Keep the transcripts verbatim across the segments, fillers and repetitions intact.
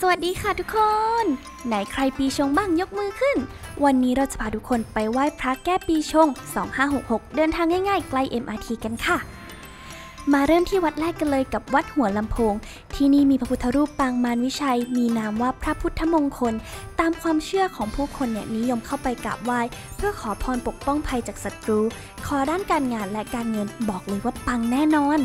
สวัสดีค่ะทุกคนไหนใครปีชงบ้างยกมือขึ้นวันนี้เราจะพาทุกคนไปไหว้พระแก้ปีชงสองห้าหกหกเดินทางง่ายๆใกล้ เอ็ม อาร์ ที กันค่ะมาเริ่มที่วัดแรกกันเลยกับวัดหัวลำโพงที่นี่มีพระพุทธรูปปางมารวิชัยมีนามว่าพระพุทธมงคลตามความเชื่อของผู้คนเนี่ยนิยมเข้าไปกราบไหว้เพื่อขอพรปกป้องภัยจากศัตรูขอด้านการงานและการเงินบอกเลยว่าปังแน่นอน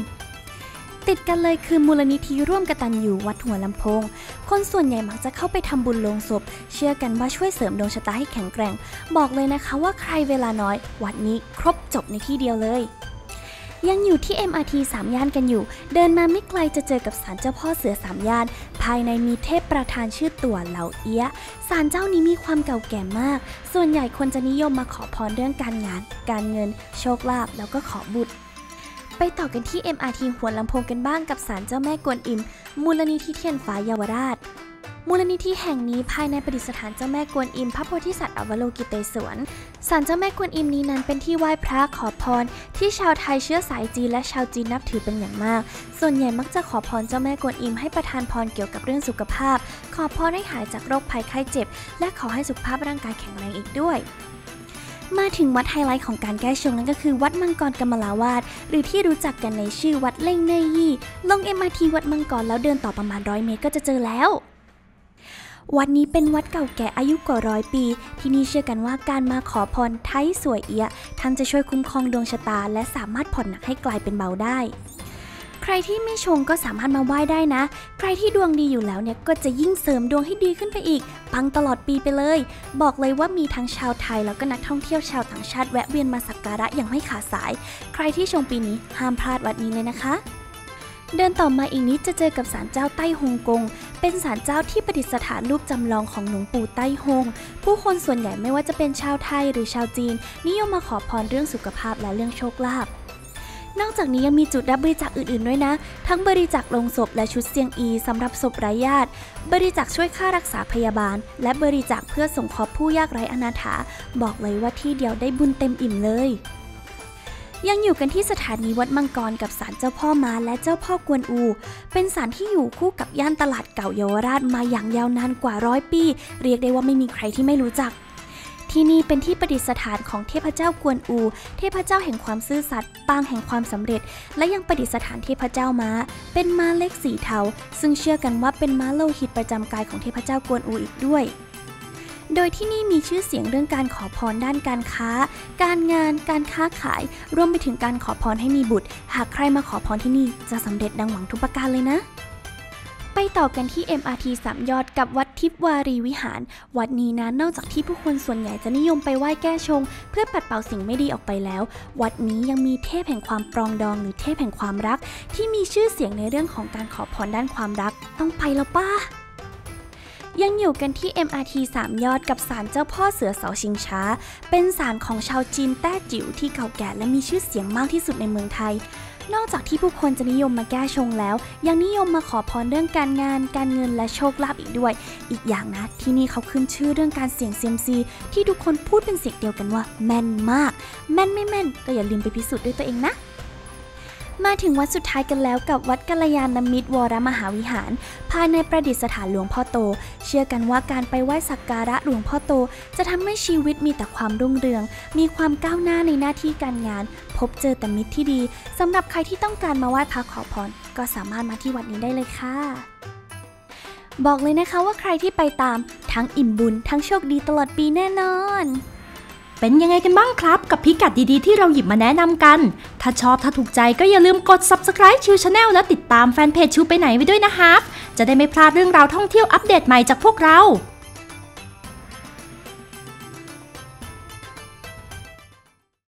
ติดกันเลยคือมูลนิธิร่วมกตัญญูวัดหัวลำโพงคนส่วนใหญ่มักจะเข้าไปทำบุญลงศพเชื่อกันว่าช่วยเสริมดวงชะตาให้แข็งแกร่งบอกเลยนะคะว่าใครเวลาน้อยวัดนี้ครบจบในที่เดียวเลยยังอยู่ที่ เอ็ม อาร์ ที สาม ย่านกันอยู่เดินมาไม่ไกลจะเจอกับศาลเจ้าพ่อเสือสามย่านภายในมีเทพประธานชื่อตัวเหล่าเอี้ยศาลเจ้านี้มีความเก่าแก่มากส่วนใหญ่คนจะนิยมมาขอพรเรื่องการงานการเงินโชคลาภแล้วก็ขอบุตรไปต่อกันที่ เอ็ม อาร์ ที หัวลำโพงกันบ้างกับศาลเจ้าแม่กวนอิมมูลนิธิเทียนฟ้าเยาวราชมูลนิธิแห่งนี้ภายในประดิษฐานเจ้าแม่กวนอิมพระโพธิสัตว์อวโลกิเตศวรศาลเจ้าแม่กวนอิมนี้นั้นเป็นที่ไหว้พระขอพรที่ชาวไทยเชื้อสายจีนและชาวจีนนับถือเป็นอย่างมากส่วนใหญ่มักจะขอพรเจ้าแม่กวนอิมให้ประทานพรเกี่ยวกับเรื่องสุขภาพขอพรให้หายจากโรคภัยไข้เจ็บและขอให้สุขภาพร่างกายแข็งแรงอีกด้วยมาถึงวัดไฮไลท์ของการแก้ชงนั่นก็คือวัดมังกรกำมะลาวาสหรือที่รู้จักกันในชื่อวัดเล่งเนยยี่ลง เอ็ม อาร์ ที วัดมังกรแล้วเดินต่อประมาณร้อยเมตรก็จะเจอแล้ววัดนี้เป็นวัดเก่าแก่อายุกว่าร้อยปีที่นี่เชื่อกันว่าการมาขอพรไทยสวยเอียะท่านจะช่วยคุ้มครองดวงชะตาและสามารถผ่อนหนักให้กลายเป็นเบาได้ใครที่ไม่ชงก็สามารถมาไหว้ได้นะใครที่ดวงดีอยู่แล้วเนี่ยก็จะยิ่งเสริมดวงให้ดีขึ้นไปอีกปังตลอดปีไปเลยบอกเลยว่ามีทั้งชาวไทยแล้วก็นักท่องเที่ยวชาวต่างชาติแวะเวียนมาสักการะอย่างไม่ขาดสายใครที่ชงปีนี้ห้ามพลาดวัดนี้เลยนะคะเดินต่อมาอีกนิดจะเจอกับศาลเจ้าไต้ฮงกงเป็นศาลเจ้าที่ประดิษฐานรูปจำลองของหลวงปู่ไต้ฮงผู้คนส่วนใหญ่ไม่ว่าจะเป็นชาวไทยหรือชาวจีนนิยมมาขอพรเรื่องสุขภาพและเรื่องโชคลาภนอกจากนี้ยังมีจุดรับบริจาคอื่นๆด้วยนะทั้งบริจาคลงศพและชุดเซียงอีสำหรับศพไร้ญาติบริจาคช่วยค่ารักษาพยาบาลและบริจาคเพื่อสงเคราะห์ผู้ยากไร้อนาถาบอกเลยว่าที่เดียวได้บุญเต็มอิ่มเลยยังอยู่กันที่สถานีวัดมังกรกับศาลเจ้าพ่อมาและเจ้าพ่อกวนอูเป็นศาลที่อยู่คู่กับย่านตลาดเก่าเยาวราชมาอย่างยาวนานกว่าร้อยปีเรียกได้ว่าไม่มีใครที่ไม่รู้จักที่นี่เป็นที่ประดิษฐานของเทพเจ้ากวนอูเทพเจ้าแห่งความซื่อสัตย์ปางแห่งความสำเร็จและยังประดิษฐานเทพเจ้าม้าเป็นม้าเล็กสีเทาซึ่งเชื่อกันว่าเป็นม้าโลหิตประจำกายของเทพเจ้ากวนอูอีกด้วยโดยที่นี่มีชื่อเสียงเรื่องการขอพรด้านการค้าการงานการค้าขายรวมไปถึงการขอพรให้มีบุตรหากใครมาขอพรที่นี่จะสำเร็จดังหวังทุกประการเลยนะไปต่อกันที่ เอ็ม อาร์ ที สาม ยอดกับวัดทิพวารีวิหารวัดนี้นะนอกจากที่ผู้คนส่วนใหญ่จะนิยมไปไหว้แก้ชงเพื่อปัดเป่าสิ่งไม่ดีออกไปแล้ววัดนี้ยังมีเทพแห่งความปรองดองหรือเทพแห่งความรักที่มีชื่อเสียงในเรื่องของการขอพรด้านความรักต้องไปแล้วป่ะยังอยู่กันที่ เอ็ม อาร์ ที สาม ยอดกับศาลเจ้าพ่อเสือเสาชิงช้าเป็นศาลของชาวจีนแต้จิ๋วที่เก่าแก่และมีชื่อเสียงมากที่สุดในเมืองไทยนอกจากที่ผู้คนจะนิยมมาแก้ชงแล้วยังนิยมมาขอพรเรื่องการงานการเงินและโชคลาภอีกด้วยอีกอย่างนะที่นี่เขาขึ้นชื่อเรื่องการเสี่ยงเซียมซีที่ทุกคนพูดเป็นเสียงเดียวกันว่าแม่นมากแม่นไม่แม่นก็อย่าลืมไปพิสูจน์ด้วยตัวเองนะมาถึงวัดสุดท้ายกันแล้วกับวัดกัลยาณมิตรวรมหาวิหารภายในประดิษฐานหลวงพ่อโตเชื่อกันว่าการไปไหว้สักการะหลวงพ่อโตจะทำให้ชีวิตมีแต่ความรุ่งเรืองมีความก้าวหน้าในหน้าที่การงานพบเจอแต่มิตรที่ดีสำหรับใครที่ต้องการมาไหว้พระขอพรก็สามารถมาที่วัดนี้ได้เลยค่ะบอกเลยนะคะว่าใครที่ไปตามทั้งอิ่มบุญทั้งโชคดีตลอดปีแน่นอนเป็นยังไงกันบ้างครับกับพิกัดดีๆที่เราหยิบมาแนะนำกันถ้าชอบถ้าถูกใจก็อย่าลืมกด ซับสไครบ์ ชิว แชนแนล และติดตามแฟนเพจชิวไปไหนไว้ด้วยนะครับจะได้ไม่พลาดเรื่องราวท่องเที่ยวอัปเดตใหม่จากพวกเรา